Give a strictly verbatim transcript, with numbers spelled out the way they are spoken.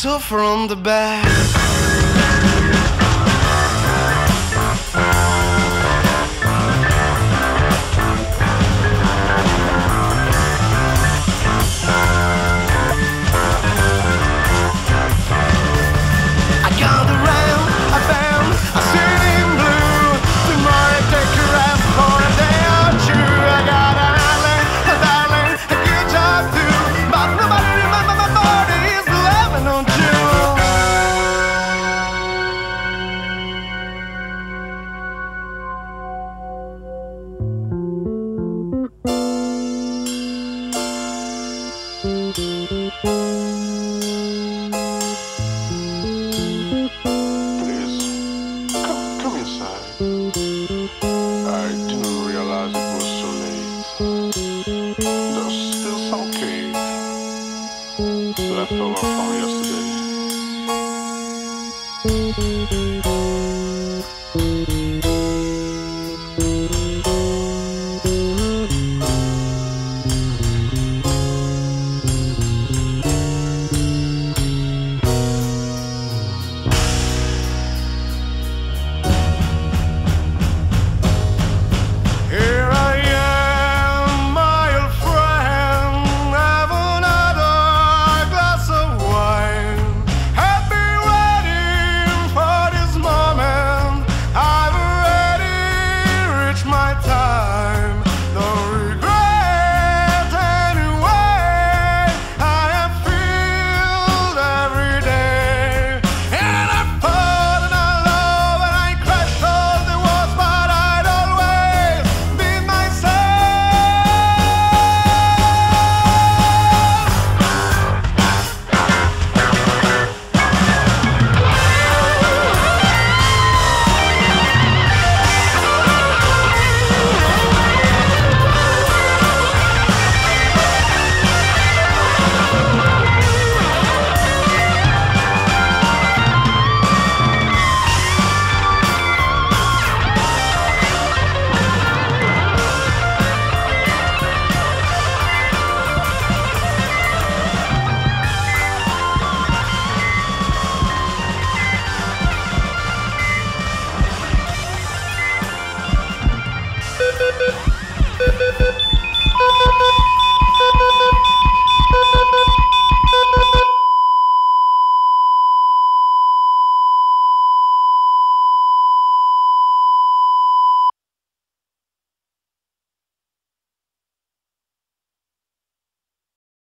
sofa on the bed. Leftover from yesterday.